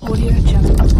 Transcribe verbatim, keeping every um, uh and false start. Audio Jungle.